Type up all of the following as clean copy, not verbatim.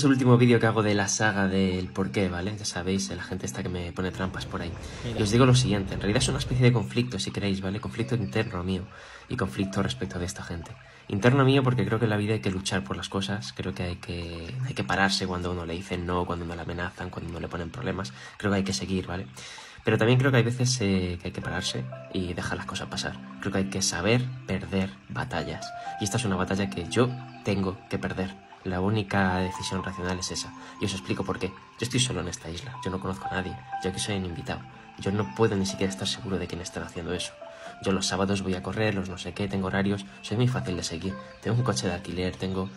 Es el último vídeo que hago de la saga del porqué, ¿vale? Ya sabéis, la gente está que me pone trampas por ahí. Y os digo lo siguiente, en realidad es una especie de conflicto, si queréis, ¿vale? Conflicto interno mío y conflicto respecto de esta gente. Interno mío porque creo que en la vida hay que luchar por las cosas, creo que hay que pararse cuando uno le dicen no, cuando uno le amenazan, cuando uno le ponen problemas, creo que hay que seguir, ¿vale? Pero también creo que hay veces que hay que pararse y dejar las cosas pasar. Creo que hay que saber perder batallas. Y esta es una batalla que yo tengo que perder. La única decisión racional es esa. Y os explico por qué. Yo estoy solo en esta isla. Yo no conozco a nadie. Yo aquí soy un invitado. Yo no puedo ni siquiera estar seguro de quién está haciendo eso. Yo los sábados voy a correr, los no sé qué, tengo horarios. Soy muy fácil de seguir. Tengo un coche de alquiler, tengo...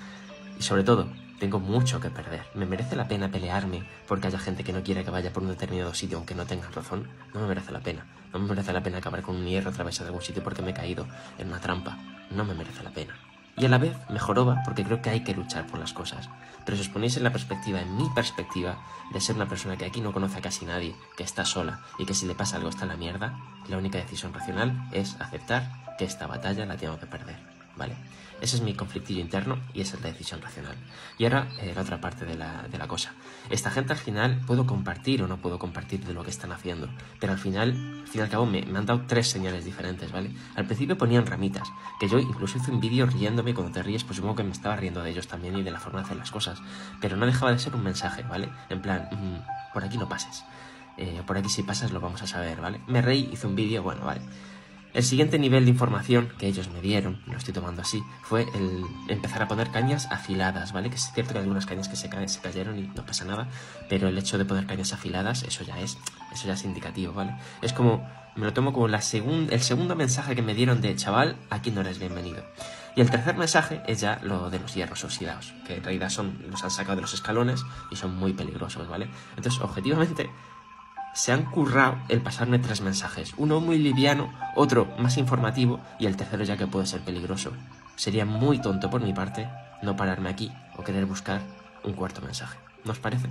Y sobre todo, tengo mucho que perder. ¿Me merece la pena pelearme porque haya gente que no quiera que vaya por un determinado sitio aunque no tenga razón? No me merece la pena. No me merece la pena acabar con un hierro atravesado de algún sitio porque me he caído en una trampa. No me merece la pena. Y a la vez me joroba porque creo que hay que luchar por las cosas. Pero si os ponéis en la perspectiva, en mi perspectiva, de ser una persona que aquí no conoce a casi nadie, que está sola y que si le pasa algo está en la mierda, la única decisión racional es aceptar que esta batalla la tengo que perder, ¿vale? Ese es mi conflictillo interno y esa es la decisión racional. Y ahora la otra parte de la cosa. Esta gente al final puedo compartir o no puedo compartir de lo que están haciendo, pero al fin y al cabo me han dado tres señales diferentes, ¿vale? Al principio ponían ramitas, que yo incluso hice un vídeo riéndome. Cuando te ríes, pues supongo que me estaba riendo de ellos también y de la forma de hacer las cosas, pero no dejaba de ser un mensaje, ¿vale? En plan, por aquí no pases, por aquí si pasas lo vamos a saber, ¿vale? Me reí, hice un vídeo, bueno, vale. El siguiente nivel de información que ellos me dieron, lo estoy tomando así, fue el empezar a poner cañas afiladas, ¿vale? Que es cierto que hay algunas cañas que se cayeron y no pasa nada, pero el hecho de poner cañas afiladas, eso ya es indicativo, ¿vale? Es como, me lo tomo como el segundo mensaje que me dieron de, chaval, aquí no eres bienvenido. Y el tercer mensaje es ya lo de los hierros oxidados, que en realidad los han sacado de los escalones y son muy peligrosos, ¿vale? Entonces, objetivamente... se han currado el pasarme tres mensajes. Uno muy liviano, otro más informativo y el tercero ya que puede ser peligroso. Sería muy tonto por mi parte no pararme aquí o querer buscar un cuarto mensaje. ¿No os parece?